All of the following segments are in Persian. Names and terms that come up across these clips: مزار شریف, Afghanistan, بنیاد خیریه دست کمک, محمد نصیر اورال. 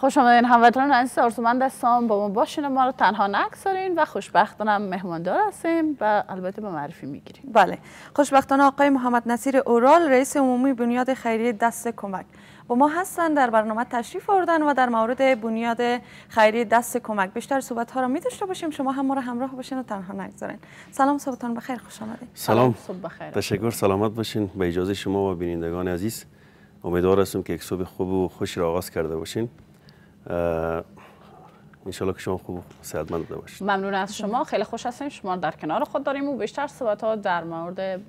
خوش آمدین هموطنان عزیز آرزومند هستم، با ما باشین، ما رو تنها نگذارین و خوشبختانه مهماندار هستیم و البته به معرفی میگیریم. بله، خوشبختانه آقای محمد نصیر اورال رئیس عمومی بنیاد خیریه دست کمک با ما هستند، در برنامه تشریف آوردن و در مورد بنیاد خیریه دست کمک بیشتر صحبت ها را می داشته باشیم. شما هم ما را همراه باشین و تنها نگذارین. سلام، صبحتون بخیر، خوش آمدید. سلام، صبح بخیر. تشکر، سلامت باشین. به اجازه شما و بینندگان عزیز امیدوار هستم که یک صبح خوب و خوش را آغاز کرده باشین. انشالله که شما خوب و سعادتمند باشید. ممنون از شما، خیلی خوش هستیم شما در کنار خود داریم و بیشتر صحبت ها در مورد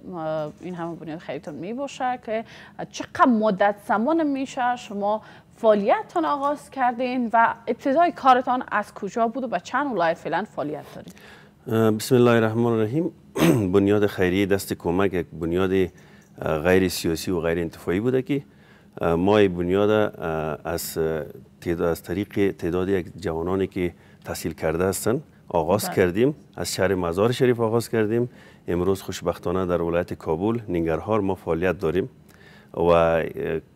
این همه بنیاد خیریتون می باشه که چقدر مدت زمان میشه شما فعالیتتون آغاز کردین و ابتدای کارتان از کجا بود و به چند ولایت فعلا فعالیت دارید؟ بسم الله الرحمن الرحیم. بنیاد خیریه دست کمک یک بنیاد غیر سیاسی و غیر انتفاعی بوده که ما این بنیاد از طریق تعداد یک جوانانی که تحصیل کرده هستند آغاز کردیم. از شهر مزار شریف آغاز کردیم. امروز خوشبختانه در ولایت کابل ننگرهار ما فعالیت داریم و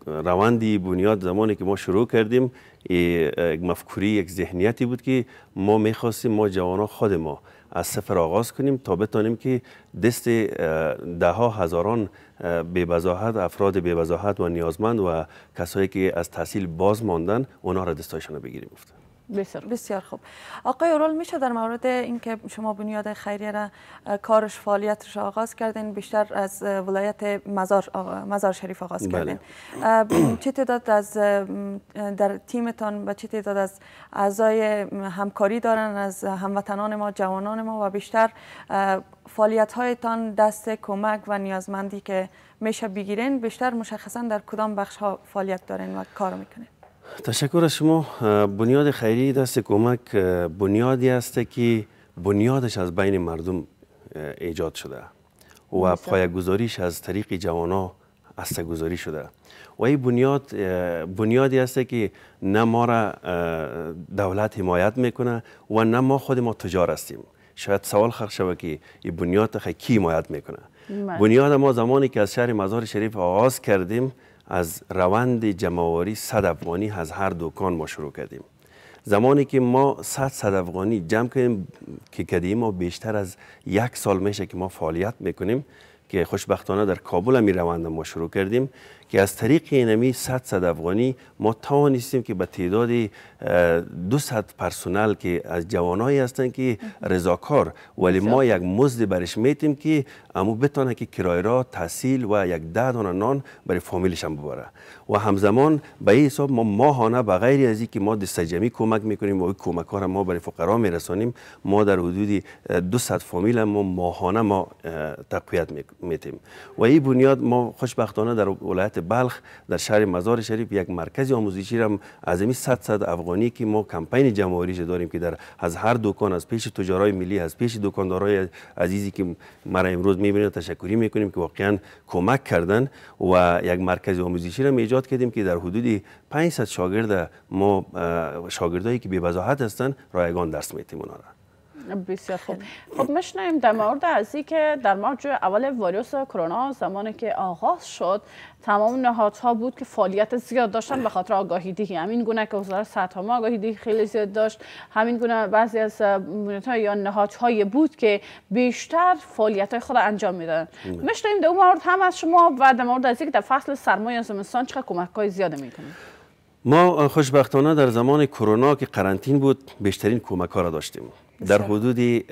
روندی بنیاد زمانی که ما شروع کردیم یک مفکوری، یک ذهنیتی بود که ما میخواستیم ما جوانان خود ما از صفر آغاز کنیم تا بتانیم که دست ده ها هزاران بی‌بزاحت، افراد بی‌بزاحت و نیازمند و کسایی که از تحصیل باز ماندن اونا را دستایشان بگیریم. بسیار خوب. آقای اورال، میشه در مورد اینکه شما بنیاد خیریه را کارش فعالیتش آغاز کردین بیشتر از ولایت مزار شریف آغاز کردین، چه تعداد از در تیمتان و چه تعداد از اعضای همکاری دارن از هموطنان ما، جوانان ما، و بیشتر فعالیت هایتان دست کمک و نیازمندی که میشه بگیرین بیشتر مشخصا در کدام بخش ها فعالیت دارین و کار میکنین؟ تشکر از شما. بنیاد خیریه دست کمک بنیادی است که بنیادش از بین مردم ایجاد شده و پایه‌گذاریش از طریق جوانا هسته‌گذاری شده و این بنیاد بنیادی است که نه ما را دولت حمایت میکنه و نه ما خود ما تجار هستیم. شاید سوال خلق شود که این بنیاد کی حمایت میکنه؟ بنیاد ما زمانی که از شهر مزار شریف آغاز کردیم از روند جمع‌آوری 100 افغانی از هر دکان ما شروع کردیم. زمانی که ما 100 افغانی جمع کردیم که کدیم ما بیشتر از یک سال میشه که ما فعالیت میکنیم که خوشبختانه در کابل می روند ما شروع کردیم که از طریق اینمی 100 افغانی ما توانستیم که به تعداد 200 پرسنل که از جوانایی هستند که رضاکار ولی ما یک مزد برش میتیم که امو بتونه که کرایه را، تحصیل و یک 10 دونه نان برای فامیلش هم ببره و همزمان به این حساب ما ماهانه به غیر از اینکه ما دسته جمعی کمک میکنیم و این کمک ها را ما برای فقرا میرسانیم، ما در حدود 200 فامیل هم ماهانه ما تقویت میتیم و این بنیاد ما خوشبختانه در ولایت بلخ در شهر مزار شریف یک مرکز آموزشی هم از این 100 افغانی که ما کمپین جمع‌آوریش داریم که در از هر دکان، از پیش تجارای ملی، از پیش دکاندارای عزیزی که ما را امروز می‌بینید تشکری می‌کنیم که واقعا کمک کردن و یک مرکز آموزشی را ایجاد کردیم که در حدود 500 شاگرد ما شاگردایی که بی‌بزاحت هستند رایگان درس می‌دیم اونا را. بسیار خوب. خب میشنویم در مورد ازی که در موج اول ویروس کرونا زمانی که آغاز شد تمام نهادها بود که فعالیت زیاد داشتن به خاطر آگاهی دهی. همین گونه که وزارت صحت هم آگاهی دهی خیلی زیاد داشت، همین گونه بعضی از بنیادها یا نهادهای بود که بیشتر فعالیت‌های خود انجام میدادن. میشنویم در مورد هم از شما و در مورد ازی که در فصل سرمای زمستان چقدر کمک‌های زیاد می‌کنید. ما خوشبختانه در زمان کرونا که قرنطین بود بیشترین کمک‌ها را داشتیم. در حدود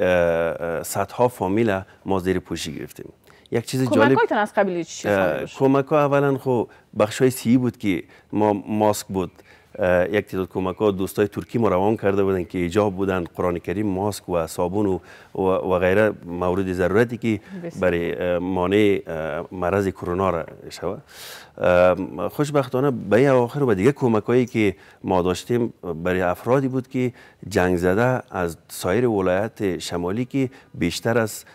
صدها فامیل ما زیر پوشی گرفتیم. یک چیز جالب کمک‌هایتان از قبیل چی بود؟ کمک‌ها اولا خب بخشای سی بود که ما ماسک بود، یک تعداد کمک‌ها دوستای ترکی ما روان کرده بودن که ایجاب بودن قرآن کریم، ماسک و صابون و غیره مورد ضرورتی که برای مانع مرض کرونا را شود. خوشبختانه به آخر و دیگه کمک‌هایی که ما داشتیم برای افرادی بود که جنگ زده از سایر ولایت شمالی که بیشتر از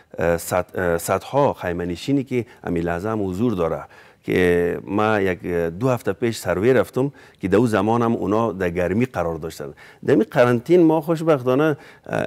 صدها خیمه‌نشینی که امی لازم حضور داره که ما یک دو هفته پیش سروی رفتم که در زمان هم اونا در گرمی قرار داشتند. در این قرنطین ما خوشبختانه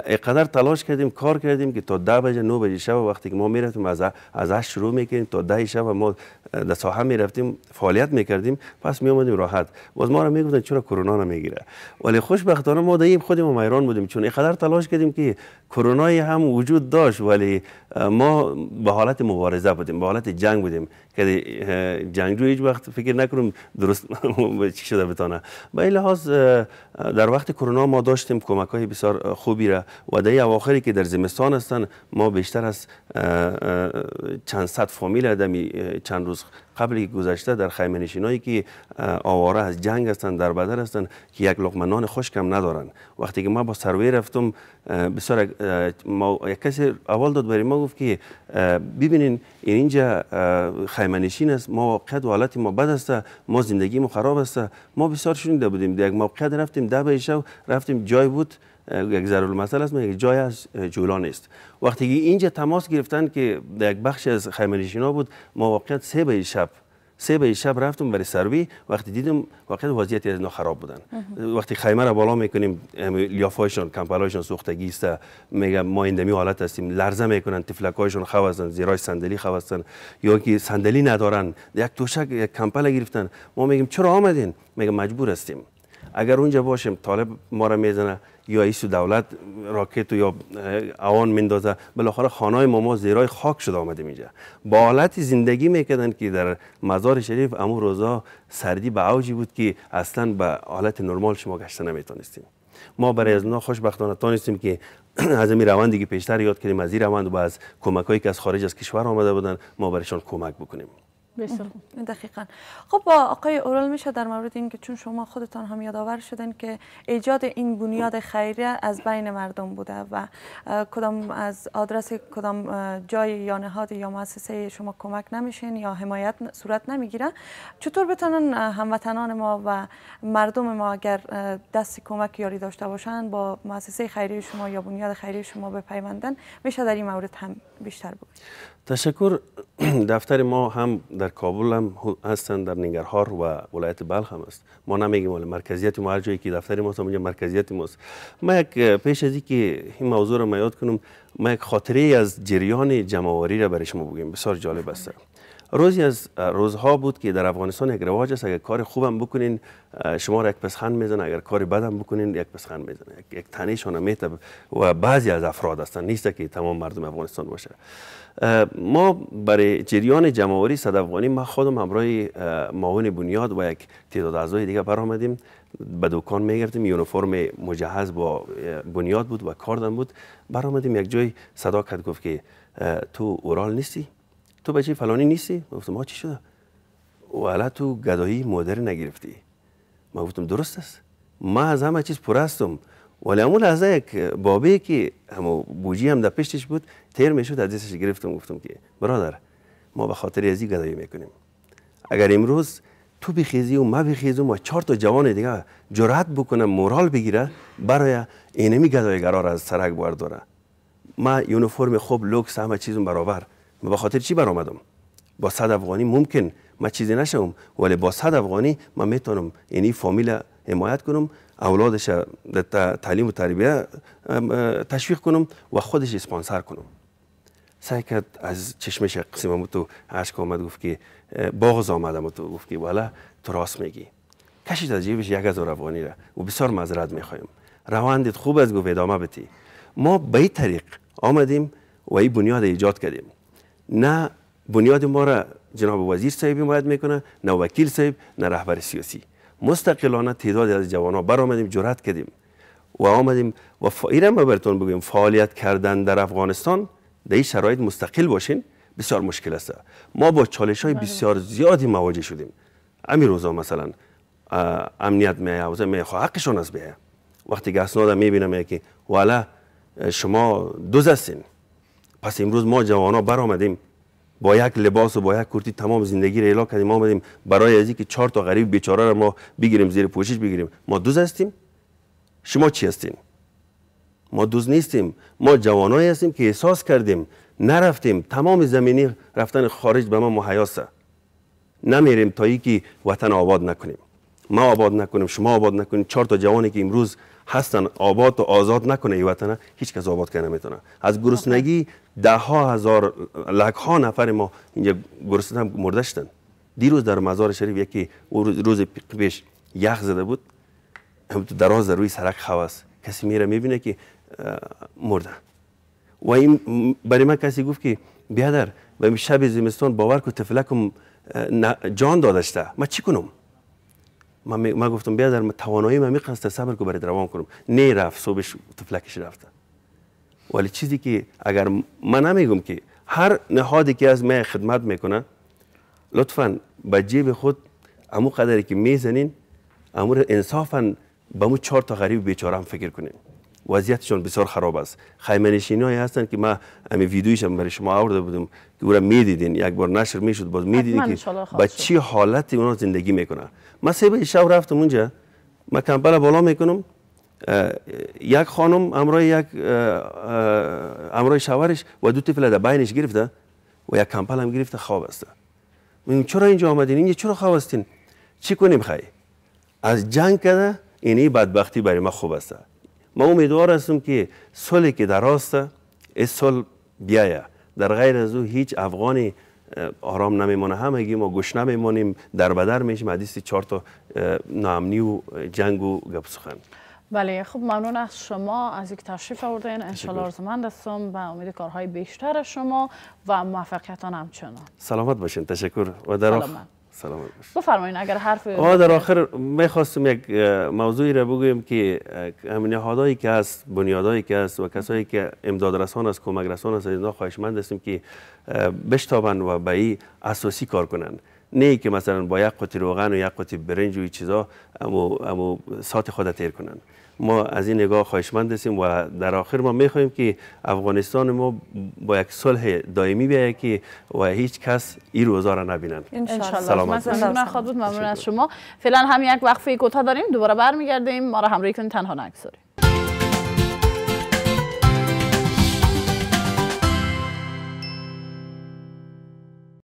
اینقدر تلاش کردیم، کار کردیم که تا 10 بجه 9 بجه شب وقتی که ما میرفتیم از 8 شروع میکردیم تا 10 شب ما در ساحه میرفتیم فعالیت میکردیم، پس میومدیم راحت. باز ما را میگفتن چرا کرونا نمیگیره، ولی خوشبختانه ما در خودمون حیران بودیم چون اینقدر تلاش کردیم که کرونا هم وجود داشت ولی ما به حالت مبارزه بودیم، به حالت جنگ بودیم که جنگجو هیچ وقت فکر نکنم درست چی شده بتانه. به این لحاظ در وقت کرونا ما داشتیم کمک های بسیار خوبی را و در اواخری که در زمستان هستن ما بیشتر از چند صد فامیل آدمی چند روز قبلی گذشته در خیمه نشینایی که آواره از جنگ هستند در بدر هستند که یک لقمه نان خشک هم ندارن. وقتی که ما با سروی رفتم بسیار یک کسی اول داد برای ما گفت که ببینین اینجا خیمه نشین است، ما واقعیت حالت ما بد است، ما زندگی ما خراب است. ما بسیار شنیده بودیم در یک موقعیت رفتیم 10 بجه شب رفتیم جای بود یک ضرورالمثل است یک جای از جولان است. وقتی که اینجا تماس گرفتن که یک بخش از خیمه نشینا بود ما واقعیت 3 بجه شب رفتم برای سروی. وقتی دیدم واقعا وضعیت اینا خراب بودن وقتی خیمه را بالا میکنیم لیافایشون کمپلایشون سوختگی است، میگم ما ایندمی حالت هستیم، لرزه میکنن، تفلکایشون خو هستن، زیرای صندلی خو هستن یا که صندلی ندارن، یک توشک یک کمپل گرفتن. ما میگیم چرا آمدین؟ میگم مجبور هستیم، اگر اونجا باشیم طالب ما را میزنه یا ایسو دولت راکت و یا اوان میندازه. بالاخره خانه ما زیرای خاک شده آمدیم اینجا با حالت زندگی میکردن که در مزار شریف امو روزا سردی به اوجی بود که اصلا به حالت نرمال شما گشته نمیتونستیم. ما برای از اونا خوشبختانه تانستیم که از این روندی که پیشتر یاد کردیم از این روند و از کمکایی که از خارج از کشور آمده بودن ما برایشان کمک بکنیم. دقیقا. خب آقای اورال میشه در مورد این که چون شما خودتان هم یادآور شدن که ایجاد این بنیاد خیریه از بین مردم بوده و کدام از آدرس کدام جای یا نهاد یا مؤسسه شما کمک نمیشین یا حمایت صورت نمیگیره، چطور بتونن هموطنان ما و مردم ما اگر دست کمک یاری داشته باشن با مؤسسه خیریه شما یا بنیاد خیریه شما بپیوندن؟ میشه در این مورد هم بیشتر بگویید؟ تشکر. دفتر ما هم در کابل هم هستند، در ننگرهار و ولایت بلخ هم است. ما نمیگیم ولی مرکزیت ما هر جایی که دفتر ما اونجا مرکزیت ماست. ما یک پیش از اینکه این موضوع را یاد کنم ما یک خاطره از جریان جمع‌آوری را برای شما بگیم، بسیار جالب است. روزی از روزها بود که در افغانستان یک رواج است اگر کار خوبم بکنین شما را یک پسخند میزنه، اگر کار بدم بکنین یک پسخند میزنه، یک تنه شانه میتب و بعضی از افراد هستن، نیست که تمام مردم افغانستان باشه. ما برای جریان جمع‌آوری صد افغانی ما خودم همراه معاون بنیاد و یک تعداد اعضای دیگه برآمدیم، به دکان میگردیم، یونیفرم مجهز با بنیاد بود و کاردم بود، برآمدیم یک جای صدا کرد گفت که تو اورال نیستی؟ تو بچه فلانی نیستی؟ ما گفتم ما چی شده؟ والا تو گدایی مادر نگرفتی. ما گفتم درست است، ما از همه چیز پر هستم. ولی همون لحظه یک بابه که همو بوجی هم در پشتش بود تیر میشد از دستش گرفتم گفتم که برادر ما به خاطر از این گدایی میکنیم، اگر امروز تو بخیزی و ما بخیزیم و 4 تا جوان دیگه جرأت بکنه مورال بگیره برای اینمی گدایگرا از سرک برداره. ما یونیفرم خوب لوکس همه چیزم برابر، ما به خاطر چی برآمدم؟ با 100 افغانی ممکن ما چیزی نشم ولی با 100 افغانی ما میتونم این فامیل حمایت کنم، اولادش در تعلیم و تربیه تشویق کنم و خودش اسپانسر کنم. سعی کرد از چشمش قسمم تو عشق آمد گفت که باغز آمدم تو گفت که والا تو راست میگی. کشید از جیبش 1000 افغانی را و بسیار معذرت میخوایم، روندت خوب از گفت ادامه بتی. ما به این طریق آمدیم و این بنیاد ایجاد کردیم. نه بنیاد ما را جناب وزیر صاحب حمایت میکنه، نه وکیل صاحب، نه رهبر سیاسی، مستقلانه تعداد از جوانان برآمدیم، جرأت کردیم و آمدیم و فایده ما براتون بگیم. فعالیت کردن در افغانستان در این شرایط مستقل باشین بسیار مشکل است. ما با چالش های بسیار زیادی مواجه شدیم. همین روزا مثلا امنیت میآوزه میخواه حقشون از بیه، وقتی که اسناد میبینم که والا شما دوز هستین، پس امروز ما جوانا برآمدیم با یک لباس و با یک کرتی تمام زندگی را اعلام کردیم، آمدیم برای از اینکه 4 تا غریب بیچاره را ما بگیریم زیر پوشش بگیریم. ما دوز هستیم؟ شما چی هستین؟ ما دوز نیستیم، ما جوانایی هستیم که احساس کردیم نرفتیم، تمام زمینی رفتن خارج به ما مهیاسه، نمیریم تا اینکه وطن آباد نکنیم. ما آباد نکنیم، شما آباد نکنیم، چهار تا جوانی که امروز هستن آباد و آزاد نکنه این وطن، هیچ کس آباد کنه نمیتونه. از گرسنگی ده ها هزار لک ها نفر ما اینجا گرسنه مرده شدن. دیروز در مزار شریف یکی روز پیش یخ زده بود، دراز روی سرک خواست، کسی میره میبینه که مرده. و این برای من کسی گفت که بیادر و این شب زمستان باور که تفلکم جان دادشته، ما چی کنم؟ ما گفتم بیادر ما توانایی ما میخواسته صبر که برای روان کنم، نه رفت صبحش تفلکش رفته. ولی چیزی که اگر من نمیگم که هر نهادی که از من خدمت میکنه لطفاً به جیب خود امو قدری که میزنین امور انصافاً به مو چهار تا غریب بیچاره هم فکر کنین. وضعیتشون بسیار خراب است. خیمه‌نشینایی هستن که من همین ویدیویش هم برای شما آورده بودم که او را میدیدین، یک بار نشر میشد، باز میدیدین که با چی حالتی اونا زندگی میکنن. من سه بجه شب رفتم اونجا، من کمپل بالا میکنم، یک خانم امرای شوهرش و دو طفل در بینش گرفته و یک کمپل هم گرفته خواب است. میگم چرا اینجا آمدین؟ اینجا چرا خواب هستین؟ چی کنیم خی؟ از جنگ کرده اینی بدبختی برای ما خوب است. ما امیدوار هستم که صلحی که در راست این صلح بیایه. در غیر از او هیچ افغانی آرام نمیمونه، همگی ما گوش نمیمونیم، در بدر میشیم حدیث چهار تا ناامنی و جنگ و گپ سخن. بله، خب ممنون از شما از یک تشریف آوردین. انشالله ارزمند هستم به امید کارهای بیشتر شما و موفقیتان همچنان. سلامت باشین. تشکر و در سلام. بفرمایید اگر حرف در آخر میخواستم یک موضوعی را بگویم که نهادهایی که هست، بنیادهایی که هست و کسایی که امدادرسان است، کمک رسان است، اینا خواهشمند هستیم که بشتابند و به این اساسی کار کنند. نه که مثلا با یک قطعه روغن و یک قطعه برنج و چیزا امو سات خود تیر کنند. ما از این نگاه خواهشمند هستیم و در آخر ما میخوایم که افغانستان ما با یک صلح دائمی بیاید که و هیچ کس این روزا را نبینند. انشالله. ممنون خود بود، ممنون از شما. فعلا هم یک وقفه کوتاه داریم، دوباره برمیگردیم. ما را همراهی کنید، تنها نگذارید.